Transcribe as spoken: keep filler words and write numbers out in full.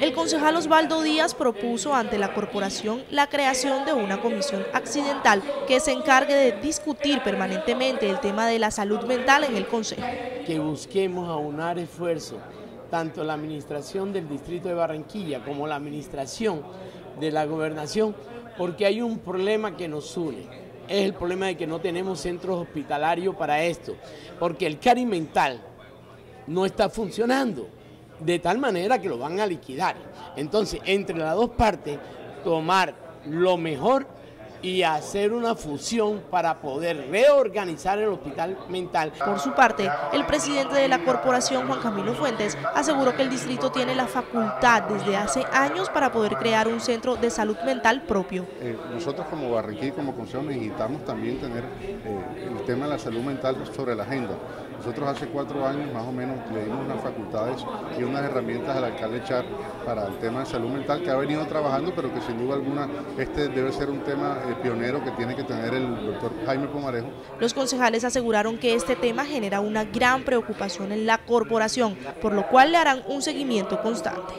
El concejal Osvaldo Díaz propuso ante la corporación la creación de una comisión accidental que se encargue de discutir permanentemente el tema de la salud mental en el Consejo. Que busquemos aunar esfuerzos, tanto la administración del distrito de Barranquilla como la administración de la gobernación, porque hay un problema que nos une. Es el problema de que no tenemos centros hospitalarios para esto, porque el CARI mental no está funcionando, de tal manera que lo van a liquidar. Entonces, entre las dos partes, tomar lo mejor y hacer una fusión para poder reorganizar el hospital mental. Por su parte, el presidente de la corporación, Juan Camilo Fuentes, aseguró que el distrito tiene la facultad desde hace años para poder crear un centro de salud mental propio. Eh, nosotros como Barranquilla, como Consejo, necesitamos también tener eh, el tema de la salud mental sobre la agenda. Nosotros hace cuatro años más o menos le dimos unas facultades y unas herramientas al alcalde Char para el tema de salud mental, que ha venido trabajando, pero que sin duda alguna este debe ser un tema eh, pionero que tiene que tener el doctor Jaime Pomarejo. Los concejales aseguraron que este tema genera una gran preocupación en la corporación, por lo cual le harán un seguimiento constante.